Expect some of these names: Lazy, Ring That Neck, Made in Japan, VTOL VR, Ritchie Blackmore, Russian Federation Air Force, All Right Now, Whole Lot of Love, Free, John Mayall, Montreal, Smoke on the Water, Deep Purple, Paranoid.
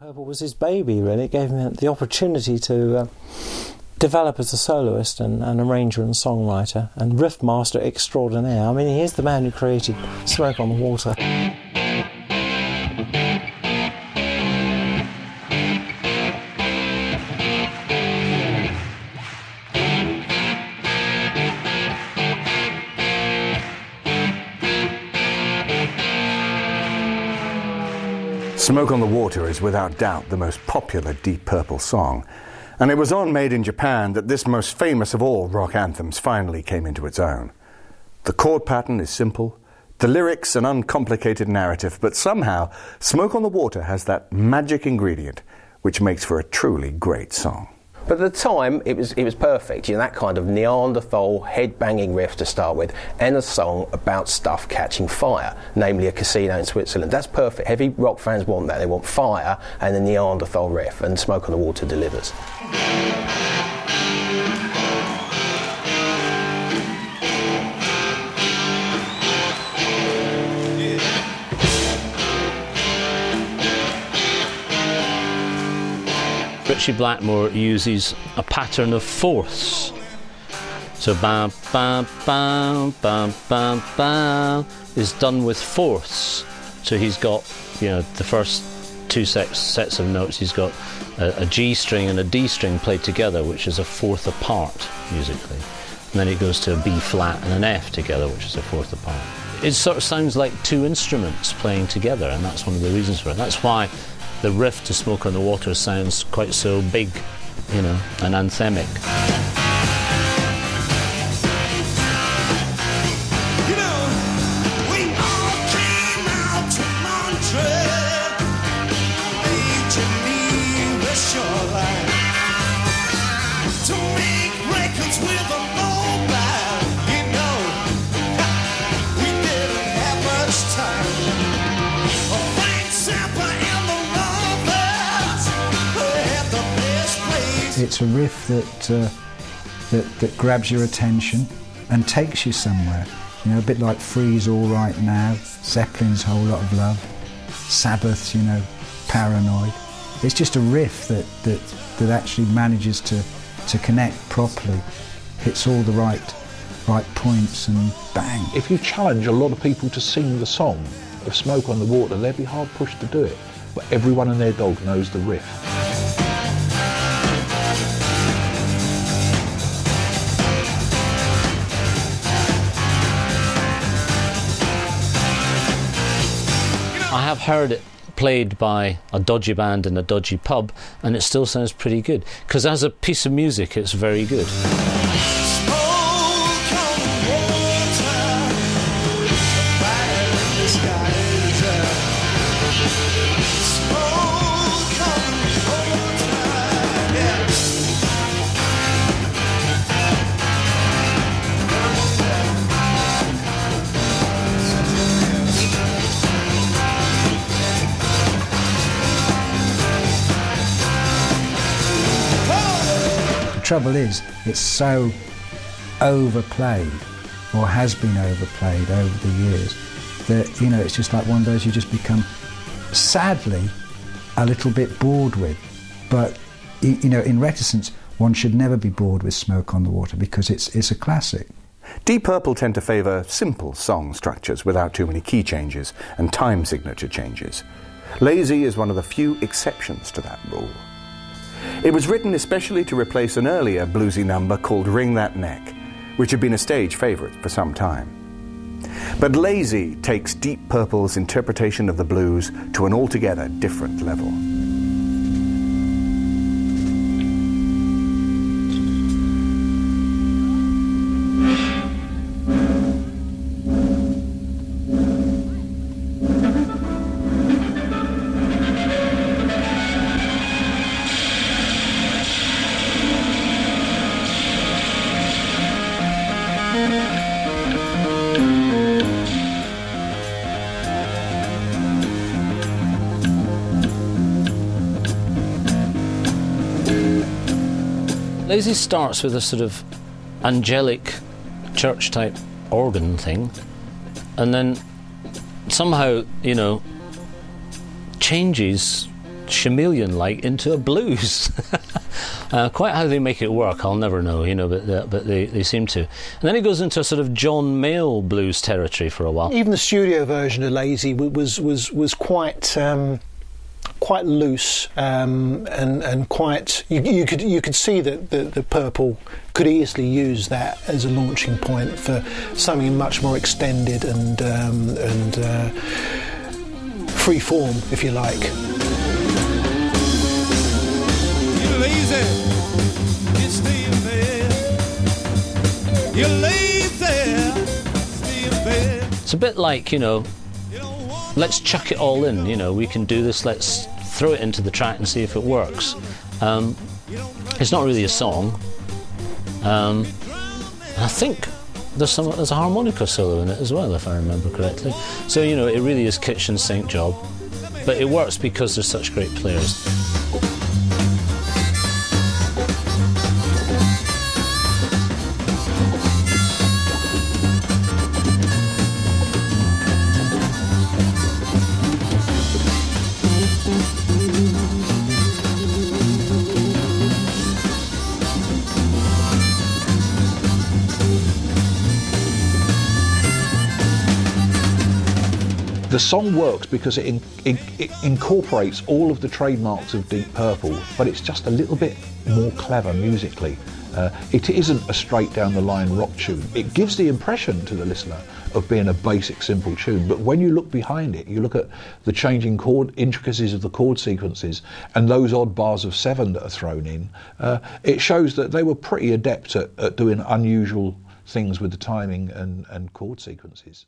Purple was his baby, really. It gave him the opportunity to develop as a soloist and arranger and songwriter and riff master extraordinaire. I mean, he is the man who created Smoke on the Water. Smoke on the Water is without doubt the most popular Deep Purple song, and it was on Made in Japan that this most famous of all rock anthems finally came into its own. The chord pattern is simple, the lyrics an uncomplicated narrative, but somehow Smoke on the Water has that magic ingredient which makes for a truly great song. But at the time, it was perfect, you know, that kind of Neanderthal head-banging riff to start with, and a song about stuff catching fire, namely a casino in Switzerland. That's perfect. Heavy rock fans want that. They want fire and a Neanderthal riff, and Smoke on the Water delivers. Ritchie Blackmore uses a pattern of fourths. So bam, bam, bam, bam, bam, bam is done with fourths. So he's got, you know, the first two sets of notes, he's got a G string and a D string played together, which is a fourth apart musically. And then it goes to a B flat and an F together, which is a fourth apart. It sort of sounds like two instruments playing together, and that's one of the reasons for it. That's why the riff to Smoke on the Water sounds quite so big, you know, and anthemic. You know, we all came out to Montreal, made to leave the shoreline, to make records with a mobile, you know, we didn't have much time. A bright supper. It's a riff that grabs your attention and takes you somewhere. You know, a bit like Free's All Right Now, Zeppelin's Whole Lot of Love, Sabbath's, you know, Paranoid. It's just a riff that actually manages to connect properly, hits all the right points, and bang. If you challenge a lot of people to sing the song of Smoke on the Water, they'd be hard pushed to do it. But everyone and their dog knows the riff. I have heard it played by a dodgy band in a dodgy pub, and it still sounds pretty good, because as a piece of music it's very good. The trouble is, it's so overplayed, or has been overplayed over the years, that, you know, it's just like one of those you just become, sadly, a little bit bored with. But, you know, in reticence, one should never be bored with Smoke on the Water, because it's a classic. Deep Purple tend to favour simple song structures without too many key changes and time signature changes. Lazy is one of the few exceptions to that rule. It was written especially to replace an earlier bluesy number called Ring That Neck, which had been a stage favourite for some time. But Lazy takes Deep Purple's interpretation of the blues to an altogether different level. Lazy starts with a sort of angelic church-type organ thing, and then somehow, you know, changes chameleon-like into a blues. Quite how they make it work, I'll never know, you know, but they seem to. And then it goes into a sort of John Mayall blues territory for a while. Even the studio version of Lazy was quite quite loose, and quite you could see that the Purple could easily use that as a launching point for something much more extended and free form, if you like. You're lazy, you stay in bed. You're lazy, stay in bed. It's a bit like, you know, let's chuck it all in, you know, we can do this, let's throw it into the track and see if it works. It's not really a song. I think there's a harmonica solo in it as well, if I remember correctly. So, you know, it really is kitchen sink job, but it works because they're such great players. The song works because it incorporates all of the trademarks of Deep Purple, but it's just a little bit more clever musically. It isn't a straight down the line rock tune. It gives the impression to the listener of being a basic simple tune, but when you look behind it, you look at the changing chord intricacies of the chord sequences and those odd bars of seven that are thrown in, it shows that they were pretty adept at doing unusual things with the timing and chord sequences.